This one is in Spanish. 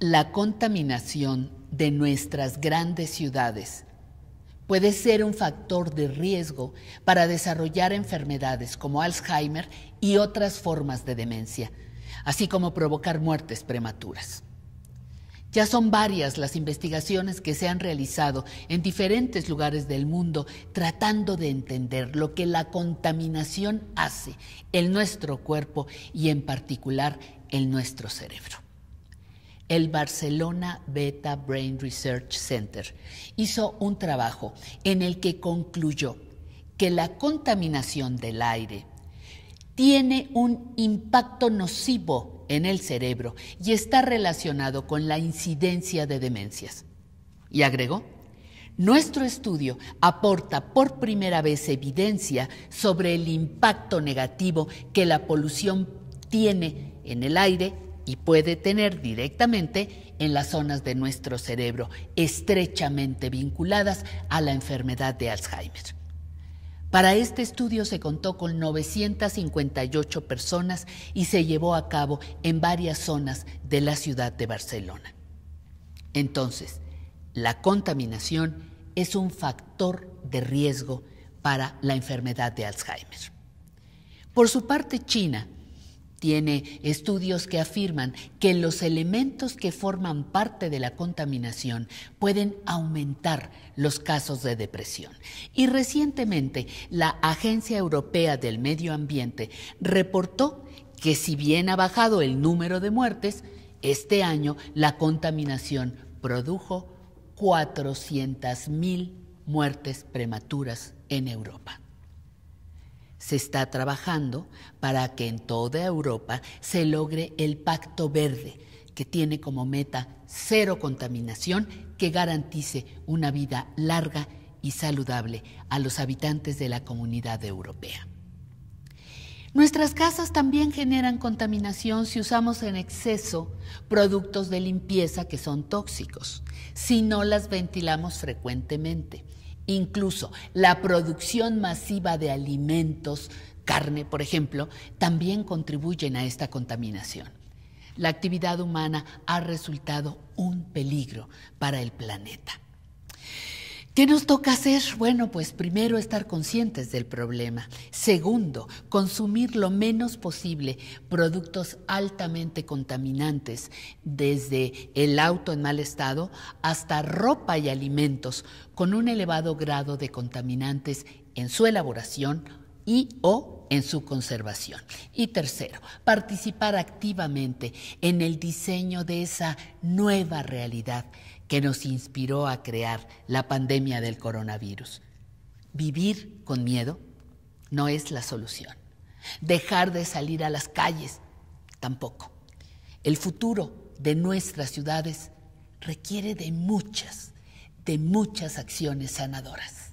La contaminación de nuestras grandes ciudades puede ser un factor de riesgo para desarrollar enfermedades como Alzheimer y otras formas de demencia, así como provocar muertes prematuras. Ya son varias las investigaciones que se han realizado en diferentes lugares del mundo tratando de entender lo que la contaminación hace en nuestro cuerpo y en particular en nuestro cerebro. El Barcelona Beta Brain Research Center hizo un trabajo en el que concluyó que la contaminación del aire tiene un impacto nocivo en el cerebro y está relacionado con la incidencia de demencias. Y agregó, nuestro estudio aporta por primera vez evidencia sobre el impacto negativo que la polución tiene en el aire y puede tener directamente en las zonas de nuestro cerebro estrechamente vinculadas a la enfermedad de Alzheimer. Para este estudio se contó con 958 personas y se llevó a cabo en varias zonas de la ciudad de Barcelona. Entonces, la contaminación es un factor de riesgo para la enfermedad de Alzheimer. Por su parte, China tiene estudios que afirman que los elementos que forman parte de la contaminación pueden aumentar los casos de depresión. Y recientemente la Agencia Europea del Medio Ambiente reportó que si bien ha bajado el número de muertes, este año la contaminación produjo 400.000 muertes prematuras en Europa. Se está trabajando para que en toda Europa se logre el Pacto Verde, que tiene como meta cero contaminación, que garantice una vida larga y saludable a los habitantes de la Comunidad Europea. Nuestras casas también generan contaminación si usamos en exceso productos de limpieza que son tóxicos, si no las ventilamos frecuentemente. Incluso la producción masiva de alimentos, carne por ejemplo, también contribuyen a esta contaminación. La actividad humana ha resultado un peligro para el planeta. ¿Qué nos toca hacer? Bueno, pues primero estar conscientes del problema. Segundo, consumir lo menos posible productos altamente contaminantes, desde el auto en mal estado hasta ropa y alimentos con un elevado grado de contaminantes en su elaboración y/o en su conservación. Y tercero, participar activamente en el diseño de esa nueva realidad que nos inspiró a crear la pandemia del coronavirus. Vivir con miedo no es la solución. Dejar de salir a las calles tampoco. El futuro de nuestras ciudades requiere de muchas acciones sanadoras.